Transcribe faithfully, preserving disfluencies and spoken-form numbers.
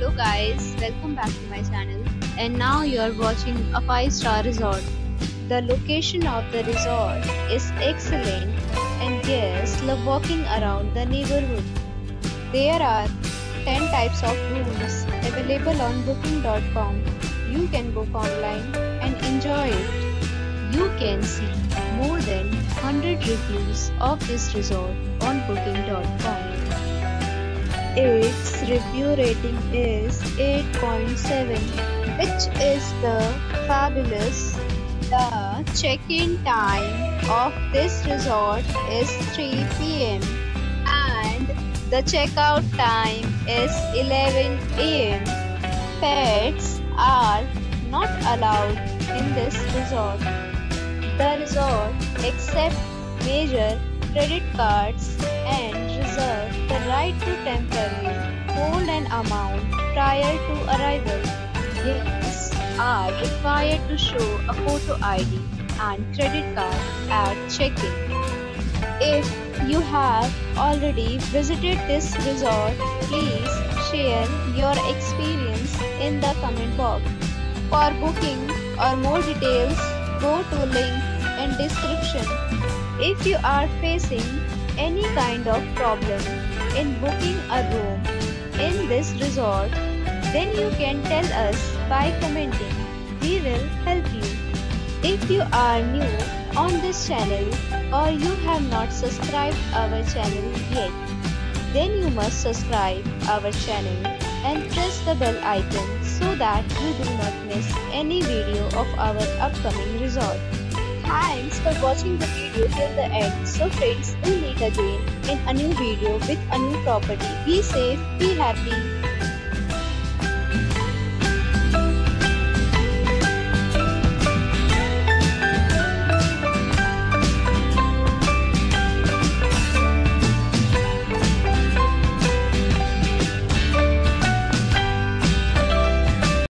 Hello guys, welcome back to my channel, and now you are watching a five star resort. The location of the resort is excellent and guests love walking around the neighborhood. There are ten types of rooms available on booking dot com. You can book online and enjoy it. You can see more than one hundred reviews of this resort on booking dot com. Its review rating is eight point seven, which is the fabulous. The check-in time of this resort is three p m and the checkout time is eleven a m Pets are not allowed in this resort. The resort accepts major credit cards and reserves the right to temporarily hold an amount prior to arrival. Guests are required to show a photo I D and credit card at check-in. If you have already visited this resort, please share your experience in the comment box. For booking or more details, go to link in description. If you are facing any kind of problem in booking a room in this resort, then you can tell us by commenting. We will help you. If you are new on this channel or you have not subscribed our channel yet, then you must subscribe our channel and press the bell icon so that you do not miss any video of our upcoming resort. Thanks for watching the video till the end. So friends, we'll meet again in a new video with a new property. Be safe, be happy.